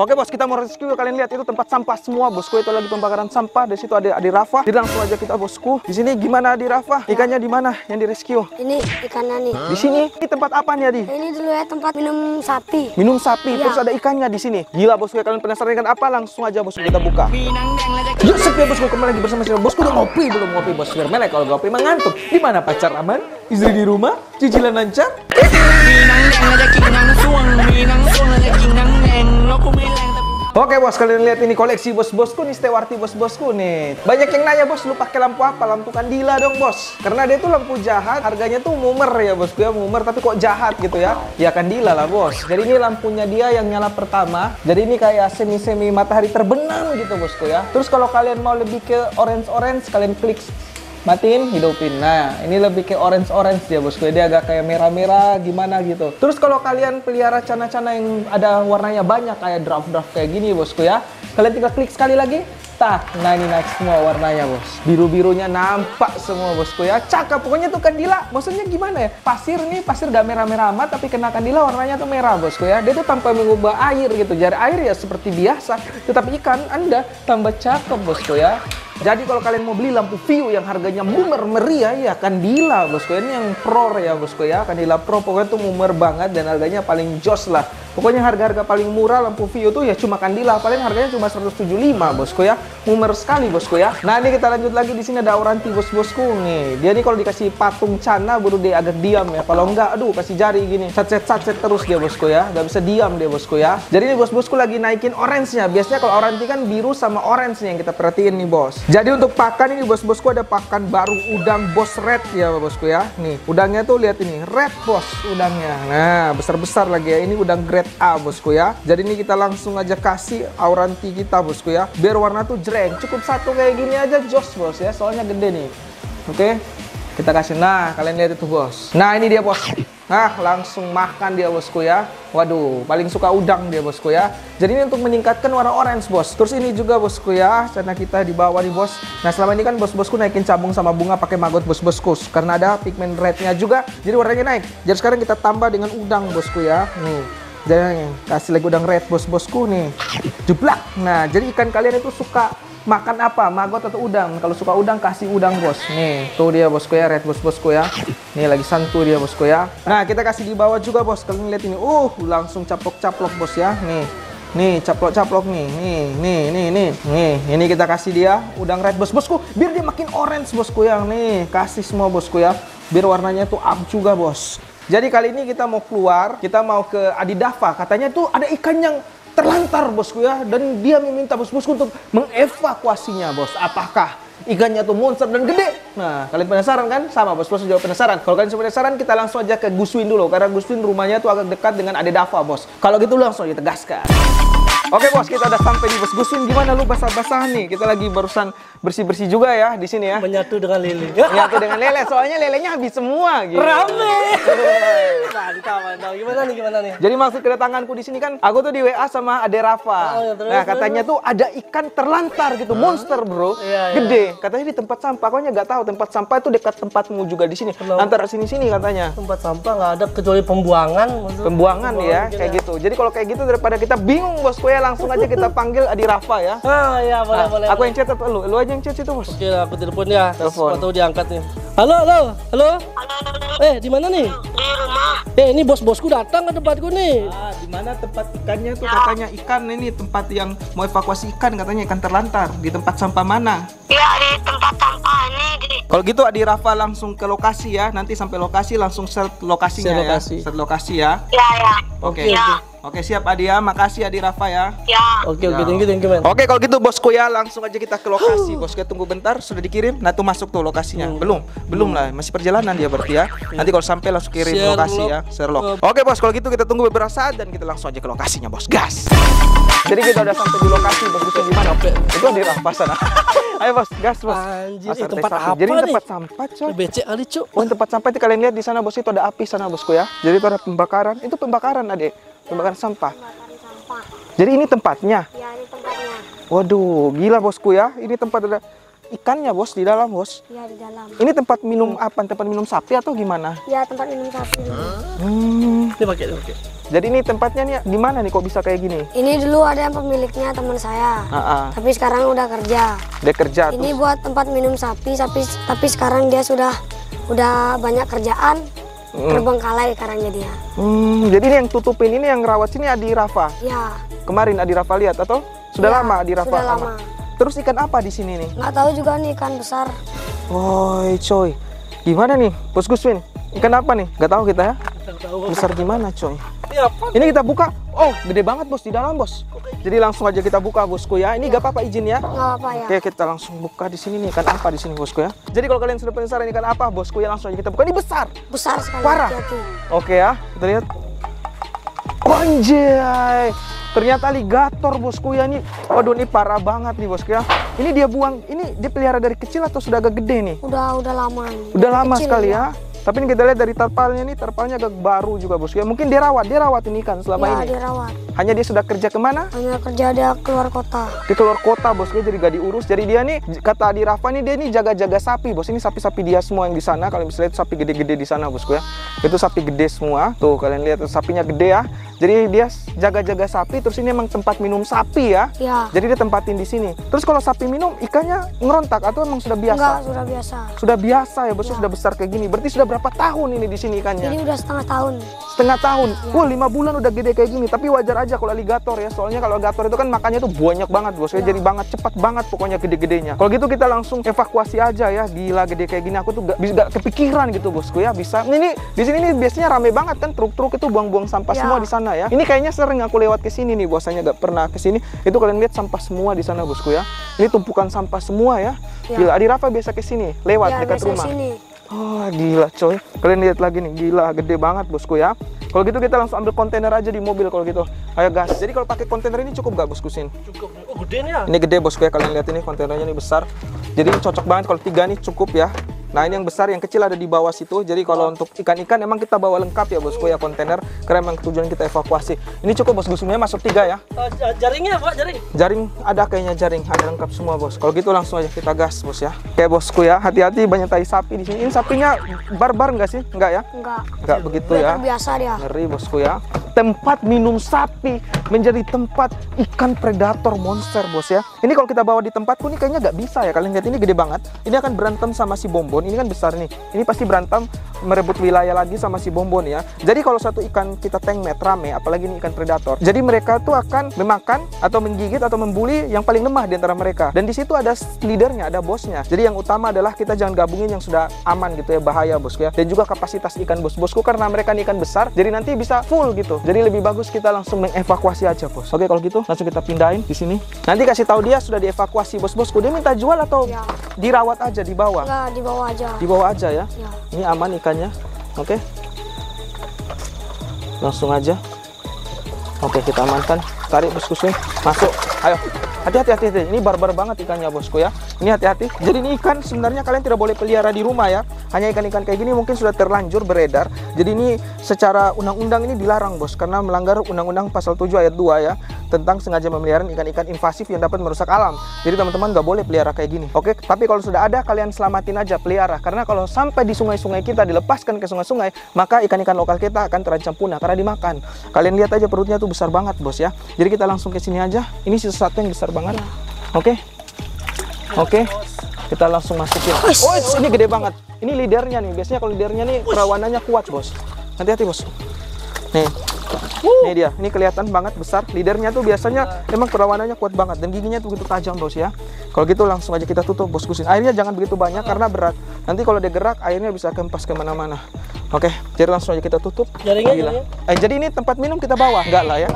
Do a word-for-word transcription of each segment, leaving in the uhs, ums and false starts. Oke bos, kita mau rescue. Kalian lihat itu tempat sampah semua bosku, itu lagi pembakaran sampah. Di situ ada Adi Rafa. Jadi langsung aja kita bosku. Di sini gimana Adi Rafa? Ikannya di mana yang di rescue? Ini ikannya nih. Di sini ini tempat apa nih Adi? Ini dulu ya tempat minum sapi. Minum sapi, iya. Terus ada ikannya di sini. Gila bosku, kalian penasaran ikan apa? Langsung aja bosku kita buka. Yuk sip ya bosku, kembali lagi bersama saya. Bosku udah ngopi belum ngopi bos? Biar melek kalau ngopi mengantuk. Di mana pacar aman? Istri di rumah? Cicilan lancar? Oke bos, kalian lihat ini koleksi bos-bosku nih, Stewarti bos-bosku nih. Banyak yang nanya bos, lu pakai lampu apa? Lampu kandila dong bos. Karena dia tuh lampu jahat, harganya tuh mumer ya bosku ya, mumer tapi kok jahat gitu ya. Ya kandila lah bos. Jadi ini lampunya dia yang nyala pertama. Jadi ini kayak semi-semi matahari terbenam gitu bosku ya. Terus kalau kalian mau lebih ke orange-orange, kalian klik matiin, hidupin. Nah, ini lebih ke orange-orange ya bosku. Dia agak kayak merah-merah gimana gitu. Terus kalau kalian pelihara cana-cana yang ada warnanya banyak kayak draft-draft kayak gini bosku ya, kalian tinggal klik sekali lagi. Tak, nah ini naik semua warnanya bos. Biru-birunya nampak semua bosku ya. Cakep, pokoknya tuh kandila. Maksudnya gimana ya? Pasir nih, pasir gak merah-merah amat, tapi kena kandila warnanya tuh merah bosku ya. Dia tuh tanpa mengubah air gitu. Jadi air ya seperti biasa, tetapi ikan Anda tambah cakep bosku ya. Jadi kalau kalian mau beli lampu view yang harganya mumer meriah ya kandila bosku. Ini yang pro ya bosku ya. Kandila pro pokoknya tuh mumer banget dan harganya paling jos lah. Pokoknya harga-harga paling murah lampu view tuh ya cuma kandila. Paling harganya cuma seratus tujuh puluh lima bosku ya. Mumer sekali bosku ya. Nah ini kita lanjut lagi, di sini ada Auranti bos-bosku nih. Dia nih kalau dikasih patung cana baru dia agak diam ya. Kalau enggak aduh kasih jari gini. Sat-set-sat-set terus dia bosku ya. Gak bisa diam dia bosku ya. Jadi ini bos-bosku lagi naikin orange-nya. Biasanya kalau Auranti kan biru sama orange nih yang kita perhatiin nih bos. Jadi untuk pakan ini bos-bosku ada pakan baru udang bos red ya bosku ya. Nih udangnya tuh lihat ini red bos udangnya. Nah besar-besar lagi ya, ini udang grade A bosku ya. Jadi ini kita langsung aja kasih Auranti kita bosku ya. Biar warna tuh jreng, cukup satu kayak gini aja jos bos ya. Soalnya gede nih. Oke kita kasih, nah kalian lihat itu bos. Nah ini dia bos. Nah langsung makan dia bosku ya. Waduh, paling suka udang dia bosku ya. Jadi ini untuk meningkatkan warna orange bos. Terus ini juga bosku ya, cana kita di bawah nih bos. Nah selama ini kan bos-bosku naikin cabung sama bunga pakai maggot bos-bosku, karena ada pigmen rednya juga, jadi warnanya naik. Jadi sekarang kita tambah dengan udang bosku ya. Nih, jadi kasih lagi udang red bos-bosku nih. Jeblak. Nah jadi ikan kalian itu suka makan apa? Maggot atau udang? Kalau suka udang kasih udang bos. Nih, tuh dia bosku ya, red bos-bosku ya. Nih lagi santu dia bosku ya. Nah kita kasih di bawah juga bos. Kalian lihat ini, uh langsung caplok-caplok bos ya. Nih, nih caplok-caplok nih, nih, nih, nih, nih, nih. Ini kita kasih dia udang red bos bosku. Biar dia makin orange bosku ya. Nih kasih semua bosku ya. Biar warnanya tuh up juga bos. Jadi kali ini kita mau keluar, kita mau ke Adi Rafa. Katanya tuh ada ikan yang terlantar bosku ya, dan dia meminta bos-bosku untuk mengevakuasinya bos. Apakah ikannya tuh monster dan gede? Nah, kalian penasaran kan? Sama bos-bos juga penasaran. Kalau kalian sudah penasaran, kita langsung aja ke Guswin dulu. Karena Guswin rumahnya tuh agak dekat dengan Adi Rafa bos. Kalau gitu langsung aja tegaskan. Oke bos, kita udah sampai di bos Guswin. Gimana lu basah-basah nih? Kita lagi barusan bersih-bersih juga ya di sini ya. Menyatu dengan lele. Menyatu dengan lele. Soalnya lelenya habis semua gitu. Rame. Mantap, mantap. Gimana nih, gimana nih? Jadi maksud kedatanganku di sini kan, aku tuh di W A sama Adi Rafa. Oh, ya, nah, katanya tuh ada ikan terlantar gitu, huh? Monster, bro. Ya, ya. Gede. Katanya di tempat sampah. Koknya nggak tahu tempat sampah itu dekat tempatmu juga di sini. Hello. Antara sini-sini katanya. Tempat sampah nggak ada kecuali pembuangan. Pembuangan, pembuangan ya, kayak ya. Gitu. Jadi kalau kayak gitu daripada kita bingung bosku ya, langsung aja kita panggil Adi Rafa ya. Ah, ya boleh, nah, boleh. Aku boleh. Yang catat lu, lu aja yang catat itu bos. Oke, aku telepon ya. Telepon. Atau diangkat nih. Halo, halo, halo. Eh, di mana nih? Di rumah. Eh, ini bos-bosku datang ke tempatku nih. Ah, di mana tempat ikannya tuh ya. Katanya ikan ini tempat yang mau evakuasi ikan, katanya ikan terlantar. Di tempat sampah mana? Iya, di tempat sampah ini. Di... Kalau gitu Adi Rafa langsung ke lokasi ya. Nanti sampai lokasi langsung search lokasinya ya. Search lokasi ya. Iya, ya. Oke. Okay. Ya. Oke siap Adi ya, makasih Adi Rafa ya. Ya. Oke oke, thank you thank you man. Oke kalau gitu bosku ya, langsung aja kita ke lokasi. Bosku tunggu bentar, sudah dikirim. Nah tuh masuk tuh lokasinya. Hmm. Belum, belum hmm. lah, masih perjalanan dia berarti ya. Hmm. Nanti kalau sampai langsung kirim share lokasi log. Ya, share log. Oke bos, kalau gitu kita tunggu beberapa saat dan kita langsung aja ke lokasinya bos. Gas. Jadi kita udah sampai di lokasi bos, bos gimana? Oke, itu Adi Rafa sana. Ayo bos, gas bos. Anjir, eh, tempat apa nih? Jadi tempat sampah coy. Becek kali cuy. Oh tempat sampah itu kalian lihat di sana bos, itu ada api sana bosku ya. Jadi itu ada pembakaran, itu pembakaran Ade. Pembakaran sampah. sampah. Jadi ini tempatnya? Ya, ini tempatnya. Waduh, gila bosku ya. Ini tempat ada ikannya, Bos, di dalam, Bos. Iya, di dalam. Ini tempat minum apa? Tempat minum sapi atau gimana? Iya, tempat minum sapi. Hmm. Ini pakai, pakai. Jadi ini tempatnya nih di mana nih kok bisa kayak gini? Ini dulu ada yang pemiliknya teman saya. Uh-uh. Tapi sekarang udah kerja. Dia kerja. Ini terus buat tempat minum sapi, tapi tapi sekarang dia sudah udah banyak kerjaan. Hmm. Terbengkalai karangnya dia. Hmm, jadi ini yang tutupin, ini yang rawat sini Adi Rafa. Ya. Kemarin Adi Rafa lihat atau sudah ya, lama Adi Rafa? Sudah lama. Terus ikan apa di sini nih? Nggak tahu juga nih, ikan besar. Woi coy, gimana nih Bos Guswin? Ikan apa nih? Nggak tahu kita ya. Tahu. Besar gimana coy? Ya, ini kita buka. Oh, gede banget, Bos, di dalam, Bos. Jadi langsung aja kita buka, Bosku ya. Ini enggak ya. apa-apa izin ya? Enggak apa-apa ya. Oke, kita langsung buka di sini nih, ikan apa di sini, Bosku ya. Jadi kalau kalian sudah penasaran ikan apa, Bosku ya, langsung aja kita buka. Ini besar. Besar sekali. Parah. Oke ya, kita lihat. Anjay. Ternyata alligator, Bosku ya, nih. Waduh, ini parah banget nih, Bosku ya. Ini dia buang, ini dia pelihara dari kecil atau sudah agak gede nih? Udah, udah lama nih. Udah lama sekali ya. ya. Tapi ini kita lihat dari terpalnya nih, terpalnya agak baru juga, Bosku ya. Mungkin dia rawat, dia rawat ini kan selama ya, ini. Iya, dirawat. Hanya dia sudah kerja kemana? Hanya kerja dia keluar kota. Dia keluar kota, Bosku, jadi gak diurus. Jadi dia nih, kata Adi Rafa nih, dia nih jaga-jaga sapi, Bos. Ini sapi-sapi dia semua yang di sana. Kalian bisa lihat sapi gede-gede di sana, Bosku ya. Itu sapi gede semua. Tuh, kalian lihat sapinya gede ya. Jadi dia jaga-jaga sapi, terus ini emang tempat minum sapi ya. Iya. Jadi dia tempatin di sini. Terus kalau sapi minum, ikannya ngerontak atau emang sudah biasa? Enggak, sudah biasa. Sudah biasa ya, Bosku, ya. Sudah besar kayak gini. Berarti sudah berapa tahun ini di sini ikannya? Ini udah setengah tahun. Setengah tahun. Ya. Wah, lima bulan udah gede kayak gini. Tapi wajar aja kalau alligator ya. Soalnya kalau alligator itu kan makannya tuh banyak banget, Bos. Ya. Jadi banget cepat banget pokoknya gede-gedenya. Kalau gitu kita langsung evakuasi aja ya. Gila gede kayak gini aku tuh gak, gak kepikiran gitu, Bosku ya. Bisa. Ini di sini nih biasanya rame banget kan, truk-truk itu buang-buang sampah ya. Semua di sana ya. Ini kayaknya sering aku lewat ke sini nih, biasanya gak pernah ke sini. Itu kalian lihat sampah semua di sana, Bosku ya. Ini tumpukan sampah semua ya. ya. Gila, Adi Rafa biasa ke sini, lewat ya, dekat rumah. Sini. Oh, gila coy. Kalian lihat lagi nih, gila gede banget, Bosku ya. Kalau gitu kita langsung ambil kontainer aja di mobil kalau gitu. Ayo gas. Jadi kalau pakai kontainer ini cukup gak, Bosku Sin? Cukup. Oh, gede nih ya. Ini gede, Bosku ya. Kalian lihat ini kontainernya nih besar. Jadi ini cocok banget kalau tiga nih cukup ya. Nah, ini yang besar, yang kecil ada di bawah situ. Jadi kalau untuk ikan-ikan emang kita bawa lengkap ya, Bosku ya, kontainer. Karena emang tujuan kita evakuasi. Ini cukup, Bosku, semuanya masuk tiga ya. Jaringnya apa, jaring? Jaring ada kayaknya, jaring ada lengkap semua, Bos. Kalau gitu langsung aja kita gas, Bos ya. Oke, Bosku ya, hati-hati banyak tai sapi di sini. Ini sapinya barbar nggak sih? Nggak ya? Nggak. Nggak begitu ya. Biasa dia. Ngeri, Bosku ya. Tempat minum sapi menjadi tempat ikan predator monster, Bos ya. Ini kalau kita bawa di tempatku nih kayaknya nggak bisa ya. Kalian lihat ini gede banget. Ini akan berantem sama si Bombon. Ini kan besar nih. Ini pasti berantem merebut wilayah lagi sama si Bombon ya. Jadi kalau satu ikan kita tengmet rame, apalagi ini ikan predator. Jadi mereka tuh akan memakan atau menggigit atau membuli yang paling lemah di antara mereka. Dan di situ ada leadernya, ada bosnya. Jadi yang utama adalah kita jangan gabungin yang sudah aman gitu ya, bahaya, Bosku ya. Dan juga kapasitas ikan, Bos. Bosku, karena mereka ini ikan besar, jadi nanti bisa full gitu. Jadi lebih bagus kita langsung mengevakuasi aja, Bos. Oke, kalau gitu langsung kita pindahin di sini. Nanti kasih tahu dia sudah dievakuasi, Bos. Bosku, dia minta jual atau ya. Dirawat aja di bawah? Enggak, di bawah aja. Di bawah aja ya? Ya. Ini aman ikannya. Oke. Langsung aja. Oke, kita amankan. Tarik, Bosku sih. Masuk. Ayo. Hati-hati, hati-hati. Ini barbar banget ikannya, Bosku ya. Ini hati-hati. Jadi ini ikan sebenarnya kalian tidak boleh pelihara di rumah ya. Hanya ikan-ikan kayak gini mungkin sudah terlanjur beredar. Jadi ini secara undang-undang ini dilarang, Bos. Karena melanggar undang-undang pasal tujuh ayat dua ya. Tentang sengaja memelihara ikan-ikan invasif yang dapat merusak alam. Jadi teman-teman nggak boleh pelihara kayak gini. Oke, tapi kalau sudah ada kalian selamatin aja pelihara. Karena kalau sampai di sungai-sungai kita dilepaskan ke sungai-sungai, maka ikan-ikan lokal kita akan terancam punah karena dimakan. Kalian lihat aja perutnya tuh besar banget, Bos ya. Jadi kita langsung ke sini aja. Ini sisa satu yang besar banget. Oke, oke, kita langsung masukin. Oh, ini gede banget. Ini leadernya nih. Biasanya kalau leadernya nih kerawanannya kuat, Bos. Hati-hati, Bos. Nih, ini dia. Ini kelihatan banget besar. Leadernya tuh biasanya emang kerawanannya kuat banget dan giginya tuh begitu tajam, Bos ya. Kalau gitu langsung aja kita tutup, Bos Guswin. Airnya jangan begitu banyak karena berat. Nanti kalau dia gerak airnya bisa kempas kemana-mana. Oke, jadi langsung aja kita tutup. Jaringnya, jaringnya. Eh, jadi ini tempat minum kita bawa? Enggak lah ya.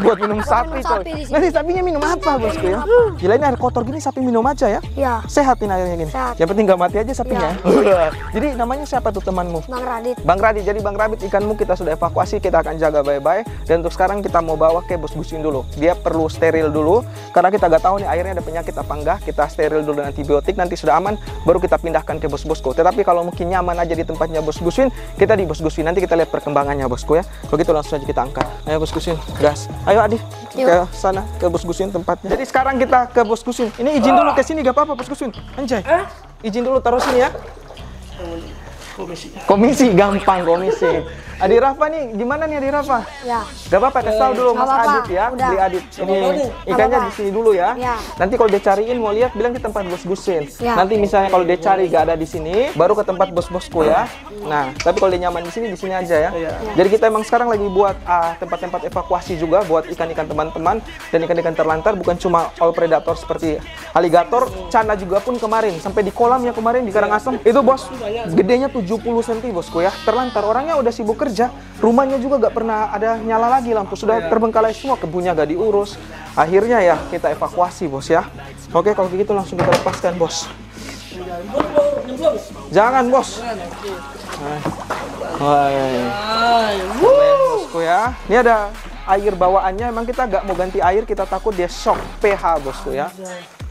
Buat minum sapi, coy. Nanti sapinya minum apa, Bosku ya? Gila, ini air kotor gini sapi minum aja ya? Iya. Sehatin airnya gini. Sehat. Yang penting nggak mati aja sapinya. Ya. Jadi namanya siapa tuh temanmu? Bang Radit. Bang Radit. Jadi Bang Radit, ikanmu kita sudah evakuasi, kita akan jaga bye-bye. Dan untuk sekarang kita mau bawa ke Bos Guswin dulu. Dia perlu steril dulu karena kita nggak tahu nih airnya ada penyakit apa enggak. Kita steril dulu dengan antibiotik, nanti sudah aman baru kita pindahkan ke Bos Bosku. Tetapi kalau mungkin nyaman aja di tempatnya Bos Guswin, kita di Bos Guswin, nanti kita lihat perkembangannya bosku ya. Begitu langsung aja kita angkat. Ayo Bos Guswin, gas. Ayo Adi, yuk ke sana, ke Bos Guswin tempatnya. Jadi sekarang kita ke Bos Guswin. Ini izin dulu ke sini, gak apa-apa Bos Guswin. Anjay, izin dulu taruh sini ya. Komisi. Komisi, gampang komisi. Adi Rafa nih, gimana nih Adi Rafa? Ya. Gak apa-apa, kasih dulu Mas apa -apa. Adit ya, udah. Beli Adit. Ini ikannya di sini dulu ya. Ya. Nanti kalau dia cariin mau lihat, bilang ke tempat Bos Guswin. Ya. Nanti misalnya kalau dia cari gak ada di sini, baru ke tempat bos-bosku ya. Nah, tapi kalau dia nyaman di sini, di sini aja ya. Ya. Jadi kita emang sekarang lagi buat tempat-tempat uh, evakuasi juga buat ikan-ikan teman-teman dan ikan-ikan terlantar, bukan cuma all predator seperti aligator, cana juga pun kemarin sampai di kolam ya kemarin di Karangasem. Itu bos, gedenya tuh tujuh puluh sentimeter bosku ya, terlantar. Orangnya udah sibuk kerja, rumahnya juga gak pernah ada nyala lagi, lampu sudah terbengkalai semua, kebunnya gak diurus. Akhirnya ya kita evakuasi bos ya. Oke kalau begitu langsung kita lepaskan bos. Jangan bos. Bosku ya, ini ada air bawaannya, emang kita gak mau ganti air, kita takut dia shock pH bosku ya.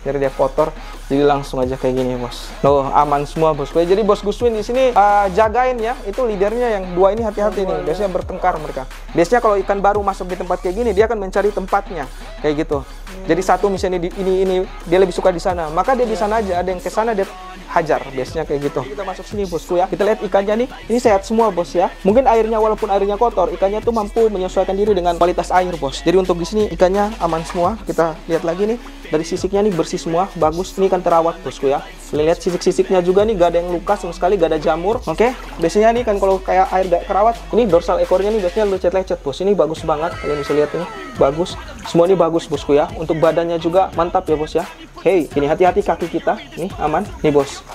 Jadi dia kotor, jadi langsung aja kayak gini bos. Loh aman semua bosku. Jadi Bos Guswin di sini uh, jagain ya. Itu leadernya yang dua ini hati-hati nih. Biasanya bertengkar mereka. Biasanya kalau ikan baru masuk di tempat kayak gini, dia akan mencari tempatnya kayak gitu. Jadi satu misalnya di, ini ini dia lebih suka di sana, maka dia di sana aja. Ada yang ke sana dia hajar. Biasanya kayak gitu. Jadi kita masuk sini bosku ya. Kita lihat ikannya nih. Ini sehat semua bos ya. Mungkin airnya walaupun airnya kotor, ikannya tuh mampu menyesuaikan diri dengan kualitas air bos. Jadi untuk di sini ikannya aman semua. Kita lihat lagi nih. Dari sisiknya nih bersih semua, bagus, ini kan terawat bosku ya. Lihat sisik-sisiknya juga nih, gak ada yang luka sama sekali, gak ada jamur. Oke, biasanya nih kan kalau kayak air gak kerawat, ini dorsal ekornya nih biasanya lecet-lecet bos. Ini bagus banget, kalian bisa lihat ini, bagus. Semua ini bagus bosku ya, untuk badannya juga mantap ya bos ya. Hei, ini hati-hati kaki kita, nih aman, nih bos.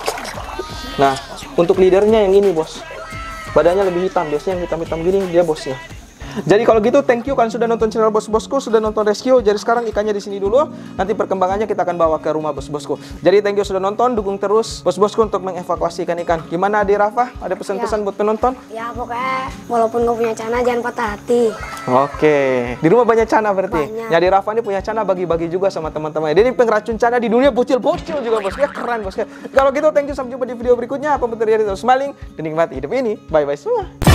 Nah, untuk leadernya yang ini bos, badannya lebih hitam, biasanya yang hitam-hitam gini dia bosnya. Jadi kalau gitu thank you kan sudah nonton channel bos-bosku, sudah nonton rescue. Jadi sekarang ikannya di sini dulu, nanti perkembangannya kita akan bawa ke rumah bos-bosku. Jadi thank you sudah nonton, dukung terus bos-bosku untuk mengevakuasi ikan-ikan. Gimana Adi Rafa? Ada pesan-pesan ya buat penonton? Ya pokoknya walaupun gak punya cana jangan patah hati. Oke, di rumah banyak cana berarti. Banyak. Adi Rafa ini punya cana bagi-bagi juga sama teman-teman. Jadi pengracun cana di dunia bocil-bocil juga bos. Ya keren bos. Kalau gitu thank you, sampai jumpa di video berikutnya. Apa betul dari terus smiling dan nikmati hidup ini. Bye bye semua.